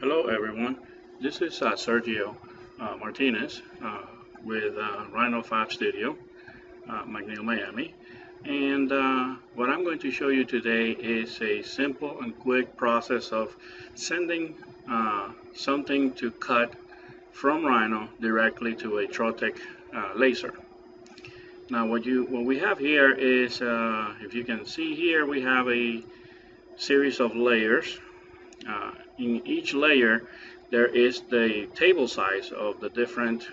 Hello everyone, this is Sergio Martinez with Rhino Fab Studio, McNeil Miami, and what I'm going to show you today is a simple and quick process of sending something to cut from Rhino directly to a Trotec laser. Now what we have here is, if you can see here, we have a series of layers. In each layer there is the table size of the different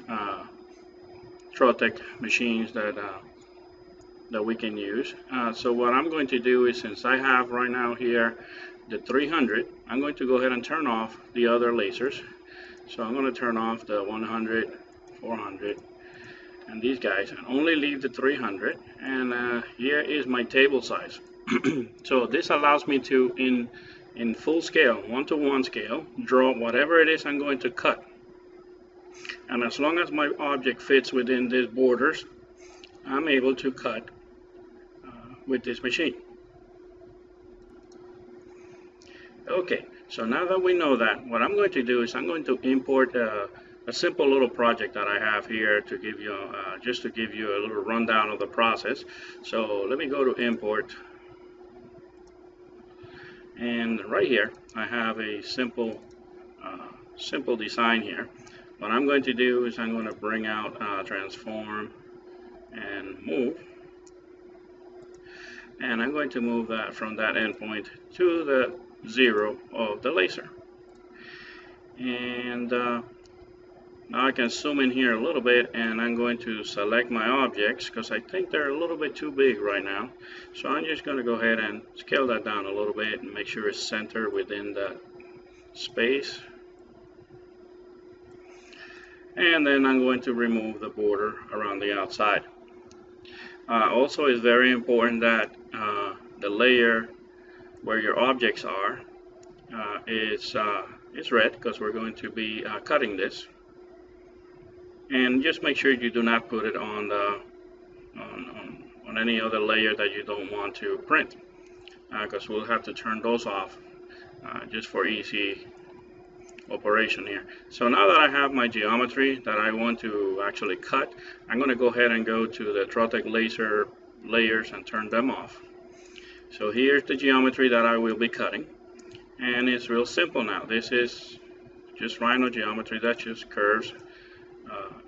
Trotec machines that we can use. So what I'm going to do is, since I have right now here the 300, I'm going to go ahead and turn off the other lasers. So I'm going to turn off the 100, 400 and these guys, and only leave the 300, and here is my table size. So this allows me to in full scale, one-to-one scale, draw whatever it is I'm going to cut. And as long as my object fits within these borders, I'm able to cut with this machine. Okay, so now that we know that, what I'm going to do is I'm going to import a simple little project that I have here to give you, just to give you a little rundown of the process. So let me go to import. And right here, I have a simple design here. What I'm going to do is I'm going to bring out transform and move. And I'm going to move that from that endpoint to the 0 of the laser. And now I can zoom in here a little bit, and I'm going to select my objects because I think they're a little bit too big right now. So I'm just going to go ahead and scale that down a little bit and make sure it's centered within that space. And then I'm going to remove the border around the outside. Also, it's very important that the layer where your objects are is red, because we're going to be cutting this. And just make sure you do not put it on the on any other layer that you don't want to print, because we'll have to turn those off just for easy operation here. So now that I have my geometry that I want to actually cut, I'm going to go ahead and go to the Trotec laser layers and turn them off. So here's the geometry that I will be cutting, and it's real simple now. This is just Rhino geometry, that's just curves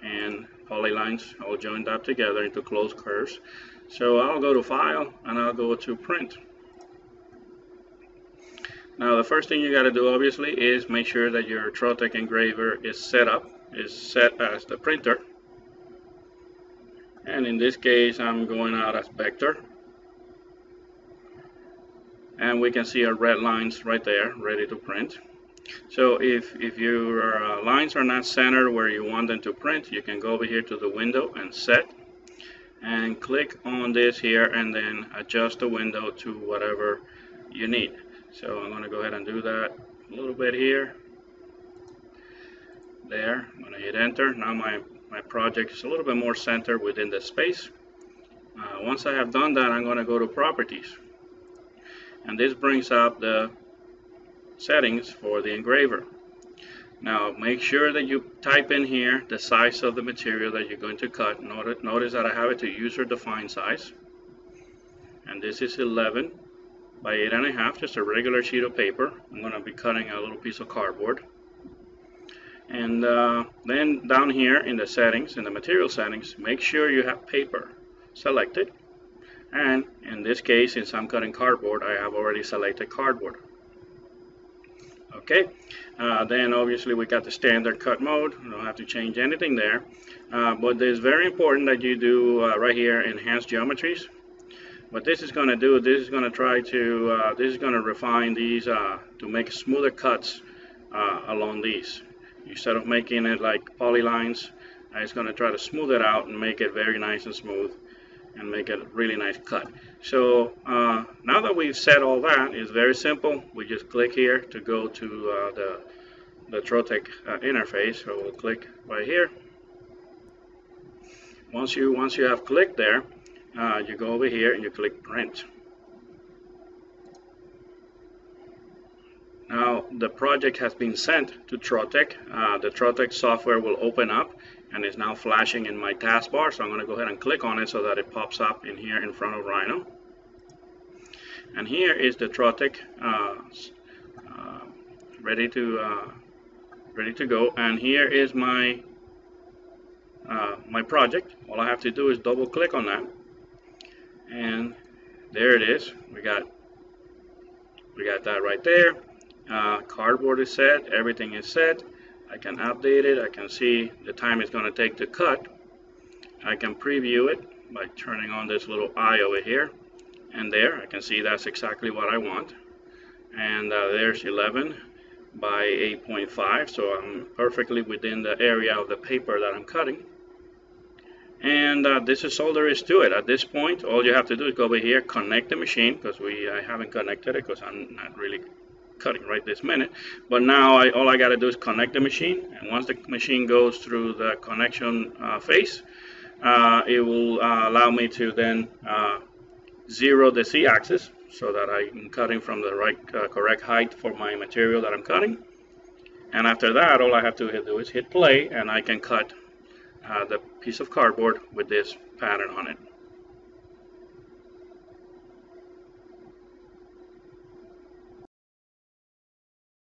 and polylines. I'll join that together into closed curves. So I'll go to File and I'll go to Print. Now the first thing you got to do obviously is make sure that your Trotec engraver is set as the printer. And in this case I'm going out as Vector. And we can see our red lines right there ready to print. So if your lines are not centered where you want them to print, you can go over here to the window and set, and click on this here and then adjust the window to whatever you need. So I'm going to go ahead and do that a little bit here. There, I'm going to hit enter. Now my project is a little bit more centered within the space. Once I have done that, I'm going to go to properties. And this brings up the settings for the engraver. Now make sure that you type in here the size of the material that you're going to cut. Notice that I have it to user defined size, and this is 11 by 8.5, just a regular sheet of paper. I'm going to be cutting a little piece of cardboard. And then down here in the settings, in the material settings, make sure you have paper selected, and in this case, since I'm cutting cardboard, I have already selected cardboard. Okay, then obviously we got the standard cut mode. You don't have to change anything there, but it's very important that you do right here enhanced geometries. What this is going to do, this is going to try to this is going to refine these to make smoother cuts along these. Instead of making it like polylines, it's going to try to smooth it out and make it very nice and smooth and make a really nice cut. So now that we've set all that, it's very simple. We just click here to go to the Trotec interface. So we'll click right here. Once you have clicked there, you go over here and you click print. Now the project has been sent to Trotec. The Trotec software will open up and is now flashing in my taskbar. So I'm going to go ahead and click on it so that it pops up in here in front of Rhino. And here is the Trotec ready to go. And here is my my project. All I have to do is double click on that, and there it is. We got that right there. Cardboard is set, everything is set. I can update it. I can see the time it's going to take to cut. I can preview it by turning on this little eye over here, and there I can see that's exactly what I want. And there's 11 by 8.5, so I'm perfectly within the area of the paper that I'm cutting. And this is all there is to it. At this point, all you have to do is go over here, connect the machine, because I haven't connected it because I'm not really cutting right this minute. But now all I got to do is connect the machine, and once the machine goes through the connection phase, it will allow me to then zero the z-axis so that I'm cutting from the right correct height for my material that I'm cutting. And after that, all I have to do is hit play, and I can cut the piece of cardboard with this pattern on it.